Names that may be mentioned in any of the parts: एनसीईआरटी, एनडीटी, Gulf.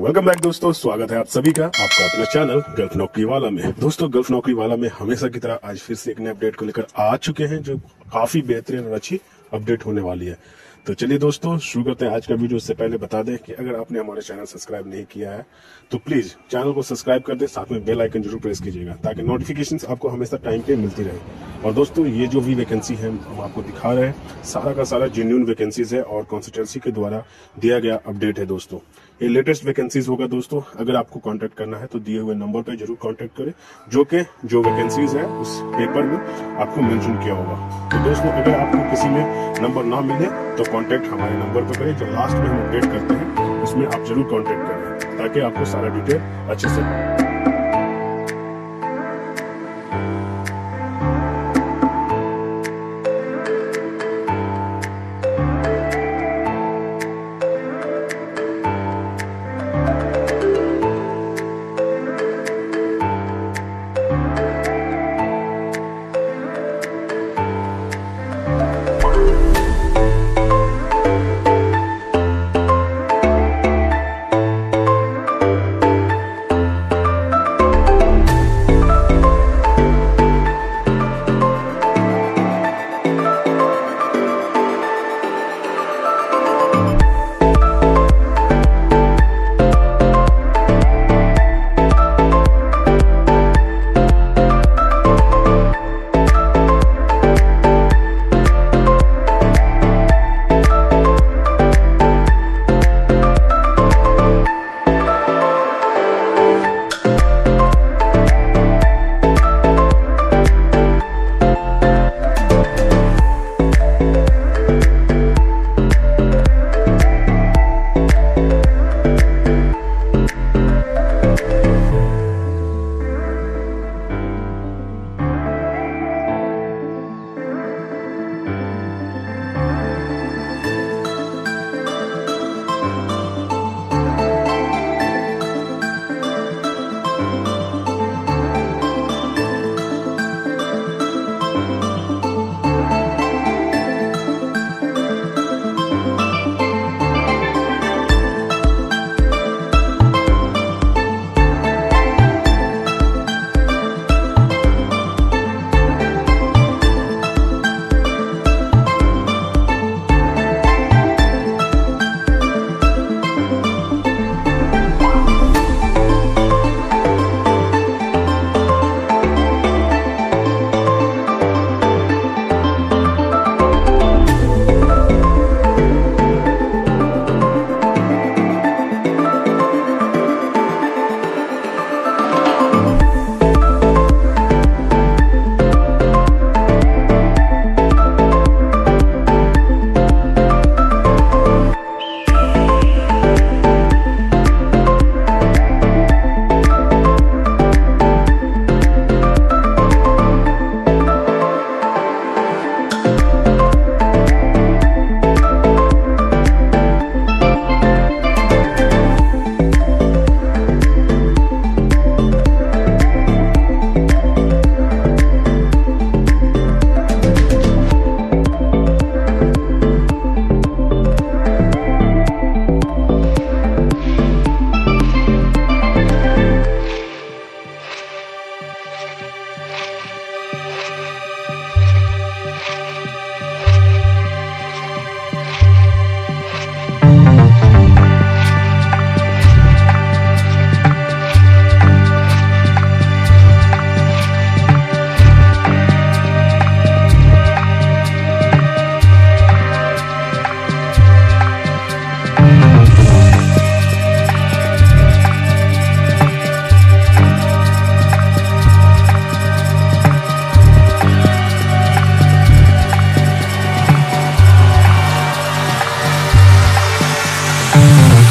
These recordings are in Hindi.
वेलकम बैक दोस्तों, स्वागत है आप सभी का आपका अपना चैनल गल्फ नौकरी वाला में। दोस्तों, गल्फ नौकरी वाला में हमेशा की तरह आज फिर से एक नए अपडेट को लेकर आ चुके हैं जो काफी बेहतरीन और अच्छी अपडेट होने वाली है। तो चलिए दोस्तों शुरू करते हैं आज का वीडियो। उससे पहले बता दें कि अगर आपने हमारा चैनल सब्सक्राइब नहीं किया है तो प्लीज चैनल को सब्सक्राइब कर दें, साथ में बेल आइकन जरूर प्रेस कीजिएगा ताकि नोटिफिकेशंस आपको हमेशा टाइम पे मिलती रहे। और दोस्तों, ये जो भी वैकेंसी है हम आपको दिखा रहे हैं, सारा का सारा जेन्युइन वैकेंसीज है और कंसल्टेंसी के द्वारा दिया गया अपडेट है दोस्तों। ये लेटेस्ट वैकेंसीज होगा दोस्तों। अगर आपको कॉन्टेक्ट करना है तो दिए हुए नंबर पर जरूर कॉन्टेक्ट करें, जो वैकेंसीज है उस पेपर में आपको मेंशन किया होगा। तो दोस्तों, अगर आपको किसी में नंबर ना मिले तो कांटेक्ट हमारे नंबर पर करें जो लास्ट में हम अपडेट करते हैं, उसमें आप जरूर कांटेक्ट करें ताकि आपको सारा डिटेल अच्छे से।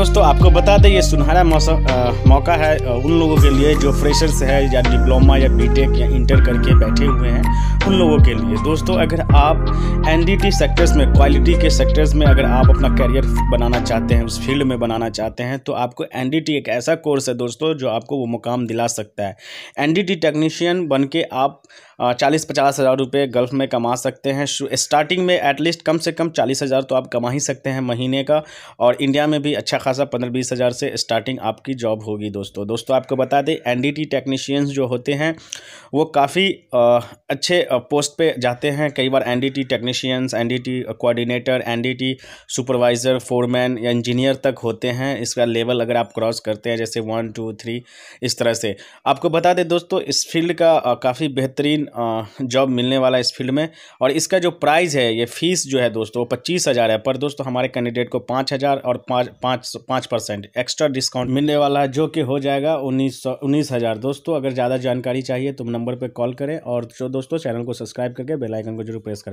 दोस्तों आपको बता दें ये सुनहरा मौका है उन लोगों के लिए जो फ्रेशर्स है या डिप्लोमा या बीटेक या इंटर करके बैठे हुए हैं उन लोगों के लिए। दोस्तों अगर आप एनडीटी सेक्टर्स में, क्वालिटी के सेक्टर्स में अगर आप अपना करियर बनाना चाहते हैं, उस फील्ड में बनाना चाहते हैं, तो आपको एनडीटी एक ऐसा कोर्स है दोस्तों जो आपको वो मुकाम दिला सकता है। एनडीटी टेक्नीशियन बन के आप 40-50 हज़ार रुपये गल्फ में कमा सकते हैं। स्टार्टिंग में एटलीस्ट कम से कम 40 हज़ार तो आप कमा ही सकते हैं महीने का, और इंडिया में भी अच्छा खासा 15-20 हज़ार से स्टार्टिंग आपकी जॉब होगी। दोस्तों आपको बता दें एनडीटी टेक्नीशियंस जो होते हैं वो काफ़ी अच्छे पोस्ट पे जाते हैं। कई बार एनडीटी technicians, एनडीटी coordinator, एनडीटी supervisor, foreman या इंजीनियर तक होते हैं। इसका लेवल अगर आप क्रॉस करते हैं जैसे 1, 2, 3 इस तरह से। आपको बता दें दोस्तों इस फील्ड का काफ़ी बेहतरीन जॉब मिलने वाला इस फील्ड में, और इसका जो प्राइस है, ये फीस जो है दोस्तों 25 हज़ार है, पर दोस्तों हमारे कैंडिडेट को 5 हज़ार और 5% एक्स्ट्रा डिस्काउंट मिलने वाला है, जो कि हो जाएगा 19,000। दोस्तों अगर ज़्यादा जानकारी चाहिए तो नंबर पर कॉल करें, और जो दोस्तों चैनल को सब्सक्राइब करके बेल आइकन को जरूर प्रेस करें।